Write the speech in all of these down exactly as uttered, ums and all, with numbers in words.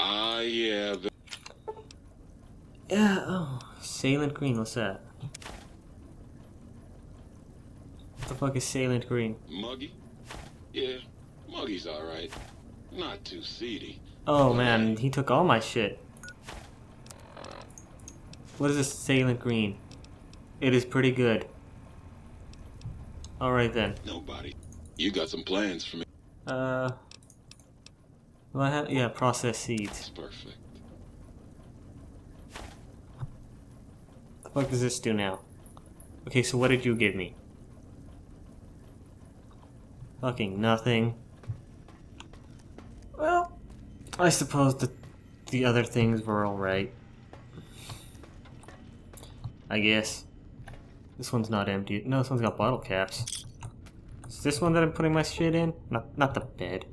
Ah, uh, yeah. The yeah, oh. Salient Green, what's that? What the fuck is Salient Green? Muggy? Yeah, Muggy's alright. Not too seedy. Oh, man, he took all my shit. What is this Salient Green? It is pretty good. Alright then. Nobody. You got some plans for me. Uh. Well, I have, yeah, processed seeds. That's perfect. What does this do now? Okay, so what did you give me? Fucking nothing. Well, I suppose the, the other things were alright. I guess. This one's not empty. No, this one's got bottle caps. Is this one that I'm putting my shit in? Not, not the bed.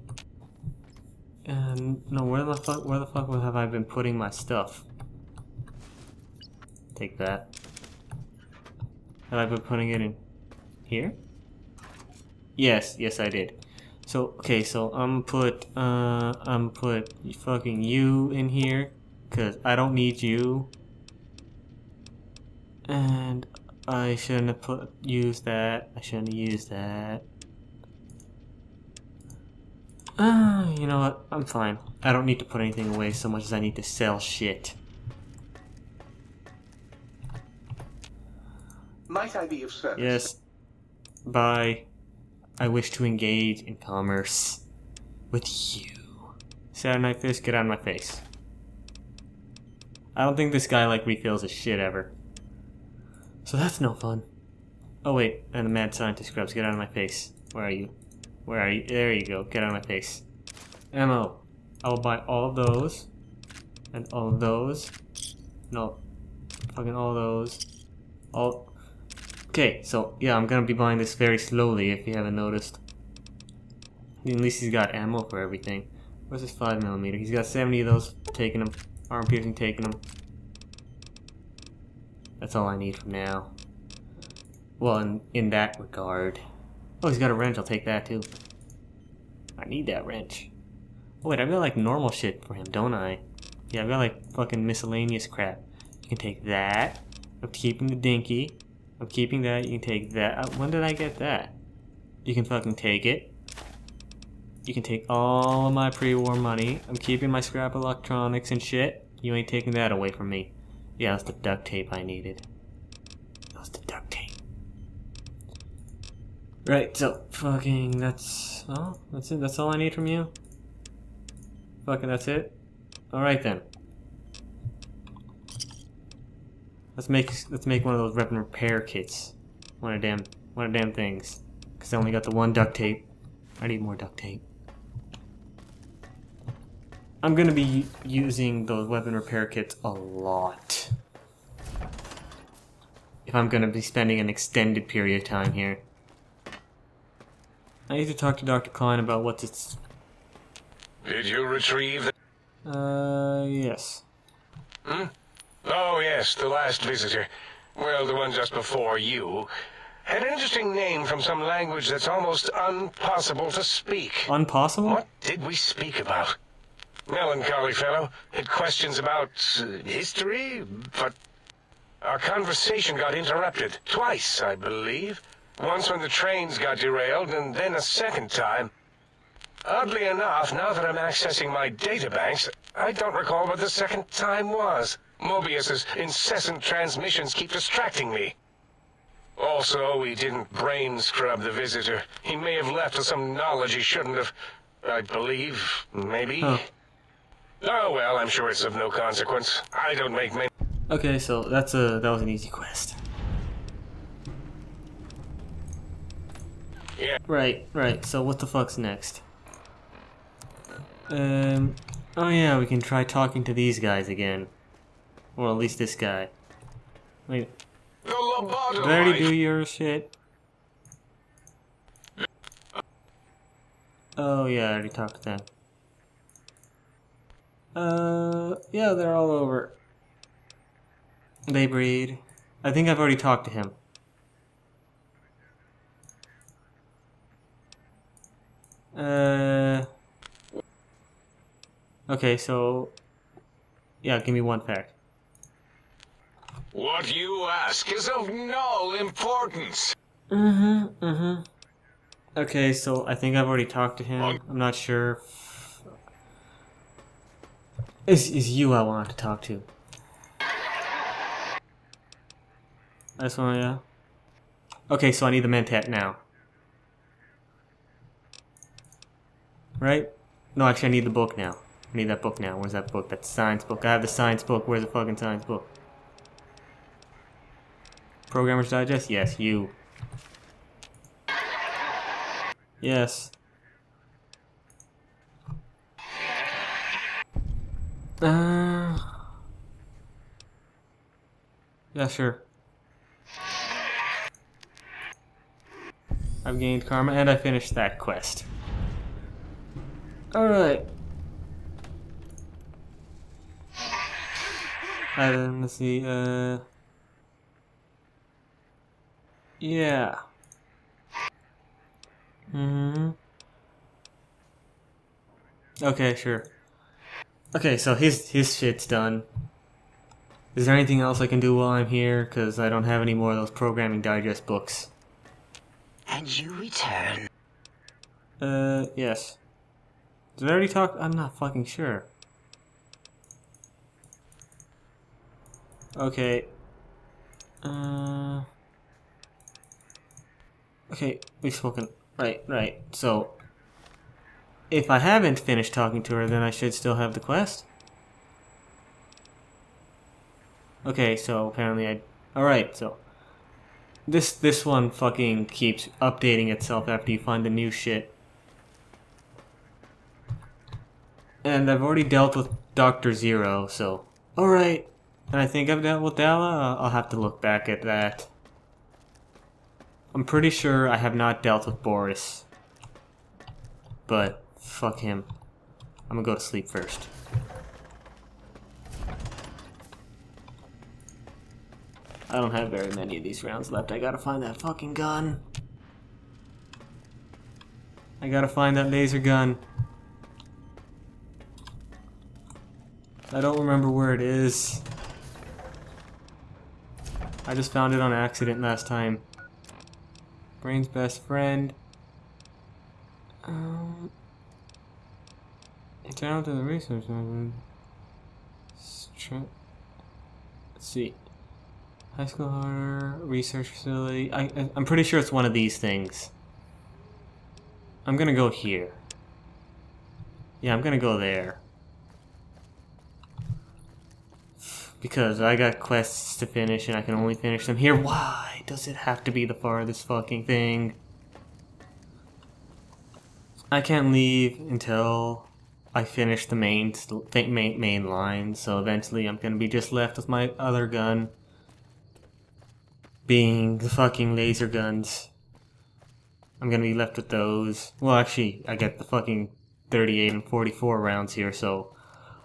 And no, where the fuck, where the fuck have I been putting my stuff? Take that. Have I been putting it in here? Yes, yes I did. So okay, so I'm put, uh, I'm put fucking you in here, cause I don't need you. And I shouldn't have put used that. I shouldn't have used that. Ah, uh, you know what? I'm fine. I don't need to put anything away so much as I need to sell shit. Might I be of service? Yes. Bye. I wish to engage in commerce with you. Saturday Night Fist, get out of my face. I don't think this guy like refills his shit ever. So that's no fun. Oh wait, and the mad scientist grubs, get out of my face. Where are you? Where are you? There you go, get out of my face. Ammo. I will buy all of those. And all of those. No. Fucking all those. All... Okay, so, yeah, I'm gonna be buying this very slowly if you haven't noticed. At least he's got ammo for everything. Where's his five millimeter? He's got seventy of those, taking them. Arm piercing, taking them. That's all I need for now. Well, in, in that regard. Oh, he's got a wrench, I'll take that too. I need that wrench. Oh wait, I've got like normal shit for him, don't I? Yeah, I've got like fucking miscellaneous crap. You can take that. I'm keeping the dinky. I'm keeping that, you can take that. When did I get that? You can fucking take it. You can take all of my pre-war money. I'm keeping my scrap electronics and shit. You ain't taking that away from me. Yeah, that's the duct tape I needed. That's the duct tape. Right, so, fucking, that's... Oh, that's it? That's all I need from you? Fucking, that's it? Alright then. Let's make let's make one of those rep and repair kits. One of damn one of damn things. Cause I only got the one duct tape. I need more duct tape. I'm gonna be using those weapon repair kits a lot. If I'm gonna be spending an extended period of time here. I need to talk to Doctor Klein about what's its. Did you retrieve the Uh yes. Huh? Oh, yes, the last visitor. Well, the one just before you. Had an interesting name from some language that's almost impossible to speak. Impossible? What did we speak about? Melancholy fellow. Had questions about uh, history, but... Our conversation got interrupted. Twice, I believe. Once when the trains got derailed, and then a second time. Oddly enough, now that I'm accessing my databanks, I don't recall what the second time was. Mobius's incessant transmissions keep distracting me. Also, we didn't brain scrub the visitor. He may have left us some knowledge he shouldn't have. I believe, maybe. Huh. Oh well, I'm sure it's of no consequence. I don't make many. Okay, so that's a that was an easy quest. Yeah. Right, right. So what the fuck's next? Um. Oh yeah, we can try talking to these guys again. Or at least this guy. Wait. The Lobotomites. Did I already do your shit? Oh yeah, I already talked to them. Uh, yeah, they're all over. They breed. I think I've already talked to him. Uh. Okay, so yeah, give me one fact. What you ask is of no importance. Mm-hmm, mm-hmm. Okay, so I think I've already talked to him. I'm not sure. It's, it's you I want to talk to. I just want to... Okay, so I need the Mentat now. Right? No, actually I need the book now. I need that book now. Where's that book? That's the science book. I have the science book. Where's the fucking science book? Programmer's Digest? Yes, you. Yes. Uh, yeah, sure. I've gained karma and I finished that quest. Alright. And let's see, uh... yeah. Mm-hmm. Okay, sure. Okay, so his his shit's done. Is there anything else I can do while I'm here? Because I don't have any more of those Programming Digest books. And you return. Uh, yes. Did I already talk? I'm not fucking sure. Okay. Uh... Okay, we've spoken. Right, right. So, if I haven't finished talking to her, then I should still have the quest? Okay, so apparently I... Alright, so... This, this one fucking keeps updating itself after you find the new shit. And I've already dealt with Doctor Zero, so... Alright! And I think I've dealt with Dala. I'll have to look back at that. I'm pretty sure I have not dealt with Boris. But, fuck him. I'm gonna go to sleep first. I don't have very many of these rounds left. I gotta find that fucking gun. I gotta find that laser gun. I don't remember where it is. I just found it on accident last time. Brain's best friend. Um, turn out to the research. Let's see. High school horror research facility. I, I I'm pretty sure it's one of these things. I'm gonna go here. Yeah, I'm gonna go there because I got quests to finish and I can only finish them here. Why? Does it have to be the farthest fucking thing? I can't leave until I finish the main th main, main line, so eventually I'm gonna be just left with my other gun being the fucking laser guns. I'm gonna be left with those. Well, actually, I get the fucking thirty-eight and forty-four rounds here, so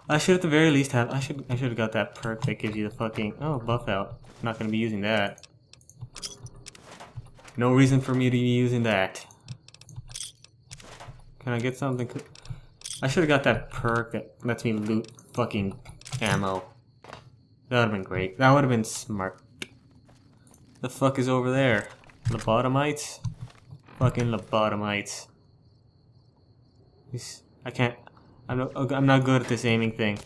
I should at the very least have... I should I should have got that perk that gives you the fucking... Oh, buff out. I'm not gonna be using that. No reason for me to be using that. Can I get something? I should have got that perk that lets me loot fucking ammo. That would have been great. That would have been smart. The fuck is over there? Lobotomites? Fucking lobotomites. I can't. I'm not, I'm not good at this aiming thing.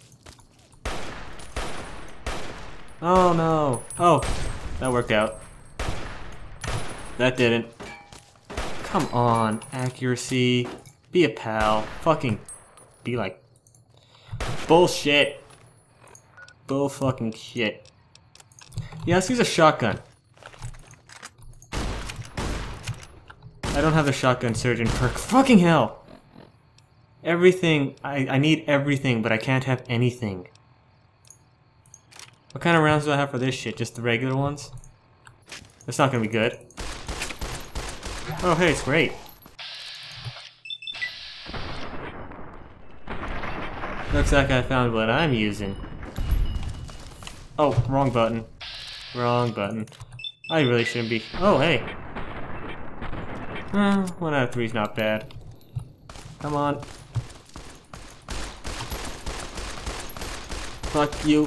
Oh no. Oh, that worked out. That didn't. Come on, accuracy. Be a pal. Fucking be like... Bullshit. Bull fucking shit. Yeah, let's use a shotgun. I don't have the shotgun surgeon perk. Fucking hell! Everything. I, I need everything, but I can't have anything. What kind of rounds do I have for this shit? Just the regular ones? That's not gonna be good. Oh, hey, it's great. Looks like I found what I'm using. Oh, wrong button. Wrong button. I really shouldn't be... Oh, hey. Uh, one out of three is not bad. Come on. Fuck you.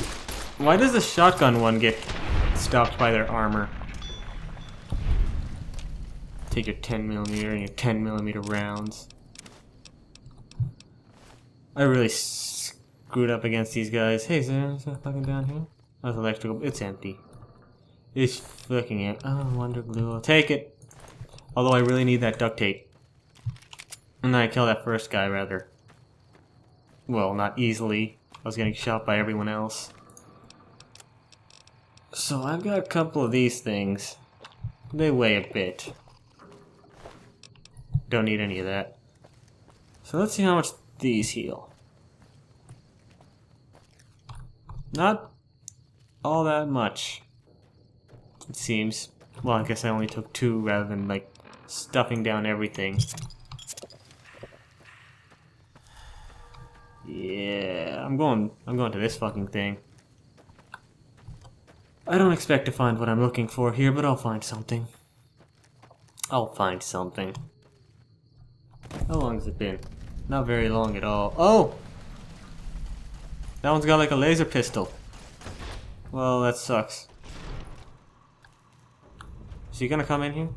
Why does the shotgun one get stopped by their armor? Take your ten millimeter and your ten millimeter rounds. I really screwed up against these guys. Hey, is there anything fucking down here? That's electrical. It's empty. It's fucking it. Oh, wonder glue. I'll take it. Although I really need that duct tape. And then I kill that first guy rather. Well, not easily. I was getting shot by everyone else. So I've got a couple of these things. They weigh a bit. Don't need any of that. So let's see how much these heal. Not all that much, it seems. Well, I guess I only took two rather than like stuffing down everything. Yeah, I'm going I'm going to this fucking thing. I don't expect to find what I'm looking for here, but I'll find something. I'll find something. How long has it been? Not very long at all. Oh! That one's got like a laser pistol. Well, that sucks. Is he gonna come in here?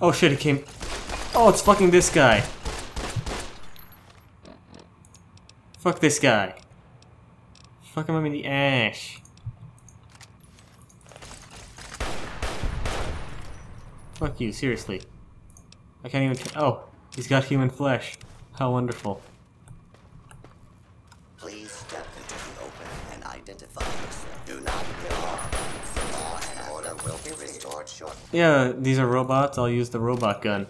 Oh shit, he came. Oh, it's fucking this guy. Fuck this guy. Fuck him, I'm in the ash. Fuck you, seriously. I can't even. Oh, he's got human flesh. How wonderful. Please step into the open and identify yourself. Do not kill off. The law and order will be restored shortly. Yeah, these are robots. I'll use the robot gun.